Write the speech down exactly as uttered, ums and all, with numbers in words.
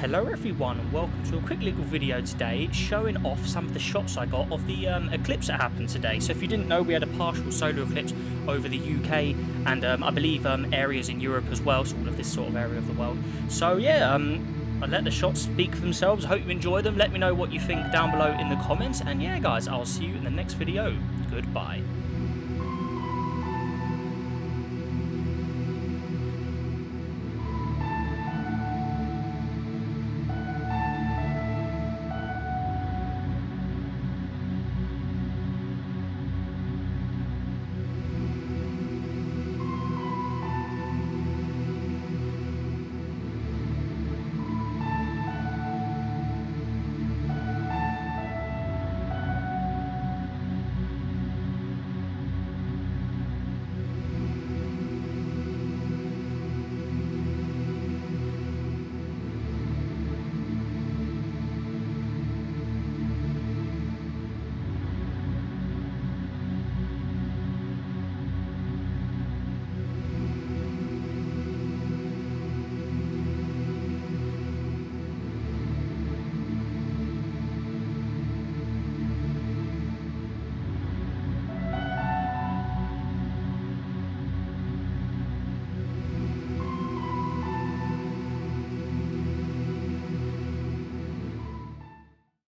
Hello everyone and welcome to a quick little video today showing off some of the shots I got of the um, eclipse that happened today. So if you didn't know, we had a partial solar eclipse over the U K and um, I believe um, areas in Europe as well, sort of this sort of area of the world. So yeah, um, I let the shots speak for themselves. I hope you enjoy them. Let me know what you think down below in the comments, and yeah guys, I'll see you in the next video. Goodbye.